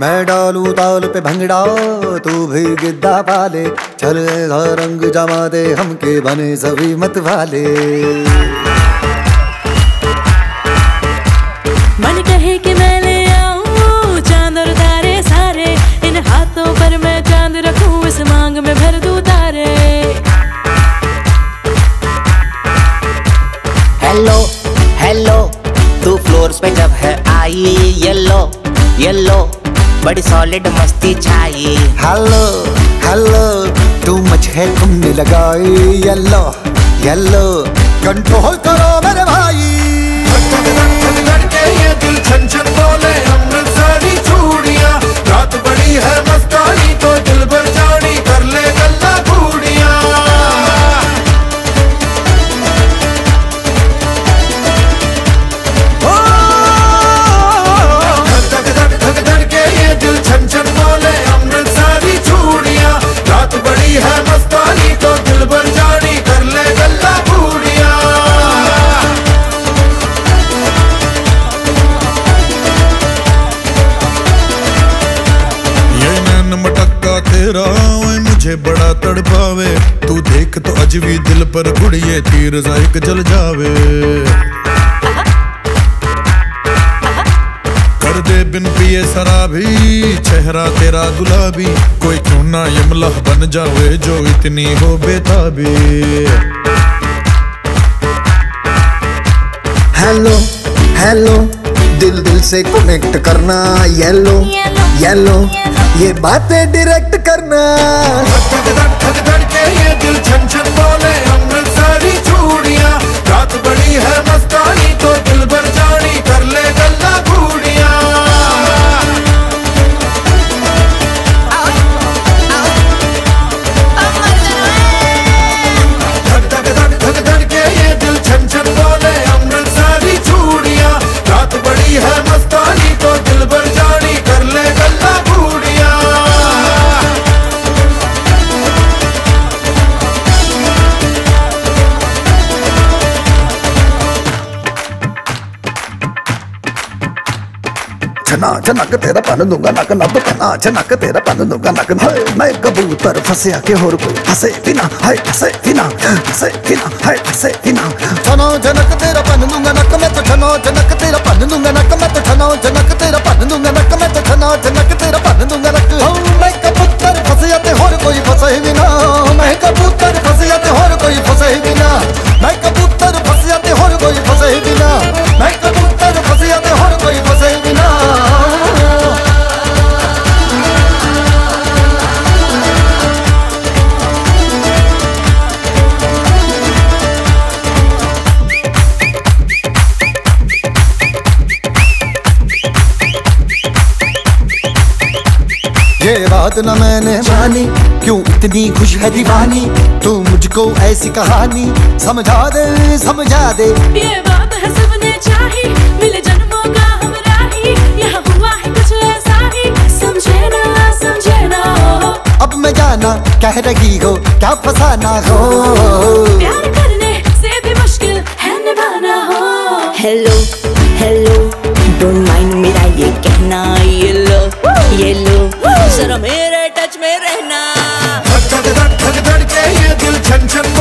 मैं डालू ताल पे भंगड़ा तू भी गिद्दा पाले, चल ऐसा रंग जमा दे हम के बने सभी मत वाले। मन कहे कि मैं ले आऊं चांद और तारे सारे, इन हाथों पर मैं चांद रखूं इस मांग में भर दूं तारे। हेलो हेलो तू फ्लोर्स पे जब है आई, येलो येलो बड़ी सॉलिड मस्ती छाई। हेलो हेलो तू मच है तुमने लगाई, येलो येलो कंट्रोल करो मेरे भाई। तेरा मुझे बड़ा तड़पावे, तू देख तो अजबी दिल पर गुड़िये तीर जायक जल जावे। कर दे बिन पिए शराबी चेहरा तेरा गुलाबी, कोई क्यों ना यमला बन जावे जो इतनी हो बेताबी। हेलो हेलो दिल दिल से कनेक्ट करना, येलो येलो ये बातें डायरेक्ट करना। धड़क धड़क धड़क धड़के ये दिल छन छन बोले अमृत सारी चूड़ियां, रात बड़ी है मस्तानी तो दिल भर जानी कर ले गल्ला घूड़ियां। धड़क धड़क धड़क धड़के ये दिल छन छन बोले अमृत सारी चूड़ियां, रात बड़ी है मस्तानी तो दिल भर जानी कर ले गल्ला घूड़ियां। नाच नक तेरा पहन दूंगा नक नब, नाच नक तेरा पहन दूंगा नक नब। मैं कबूतर फंसे आके होर कोई फंसे बिना, हाय फंसे बिना फंसे बिना, हाय फंसे बिना। छनो जनक तेरा पहन दूंगा नक मैं तो, छनो जनक तेरा पहन दूंगा नक मैं तो, छनो जनक तेरा पहन दूंगा नक मैं तो, छनो जनक तेरा पहन दूंगा नक। मैं कबूतर फंसे आते होर कोई फंसे बिना, मैं कबूतर फंसे आते होर कोई फंसे बिना, मैं कबूतर फंसे आते होर कोई फंसे बिना, मैं कबूतर फंसे आते होर कोई फंसे बिना। ये बात न मैंने मानी क्यों इतनी खुश है दीवानी, तू मुझको ऐसी कहानी समझा दे समझा दे। ये बात है सबने चाही मिले जन्मों का हम राही, यहाँ हुआ है कुछ ऐसा ही समझे ना हो। अब मैं जाना कह रही हो क्या फसाना हो, प्यार करने से भी मुश्किल है निभाना हो। हेलो हेलो डोंट माइंड मेरा ये कहना, ये लो जरा मेरे टच में रहना। धक धक धक धक धक के ये दिल छन छन।